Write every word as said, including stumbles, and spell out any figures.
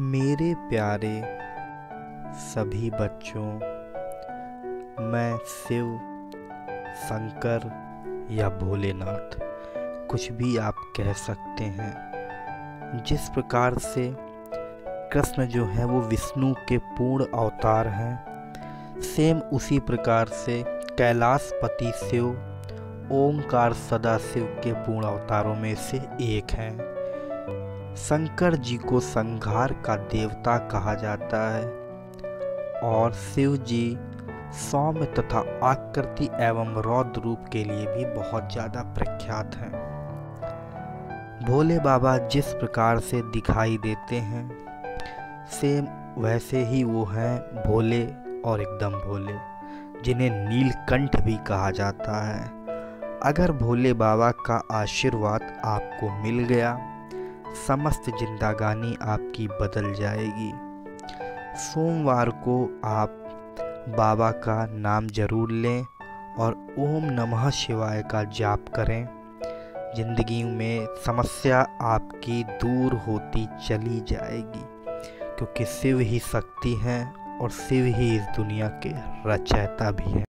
मेरे प्यारे सभी बच्चों, मैं शिव, शंकर या भोलेनाथ, कुछ भी आप कह सकते हैं। जिस प्रकार से कृष्ण जो हैं वो विष्णु के पूर्ण अवतार हैं, सेम उसी प्रकार से कैलाशपति शिव ओमकार सदाशिव के पूर्ण अवतारों में से एक हैं। शंकर जी को संहार का देवता कहा जाता है और शिव जी सौम्य तथा आकृति एवं रौद्र रूप के लिए भी बहुत ज़्यादा प्रख्यात हैं। भोले बाबा जिस प्रकार से दिखाई देते हैं सेम वैसे ही वो हैं, भोले और एकदम भोले, जिन्हें नीलकंठ भी कहा जाता है। अगर भोले बाबा का आशीर्वाद आपको मिल गया, समस्त जिंदगानी आपकी बदल जाएगी। सोमवार को आप बाबा का नाम जरूर लें और ओम नमः शिवाय का जाप करें। जिंदगी में समस्या आपकी दूर होती चली जाएगी, क्योंकि शिव ही शक्ति हैं और शिव ही इस दुनिया के रचयिता भी हैं।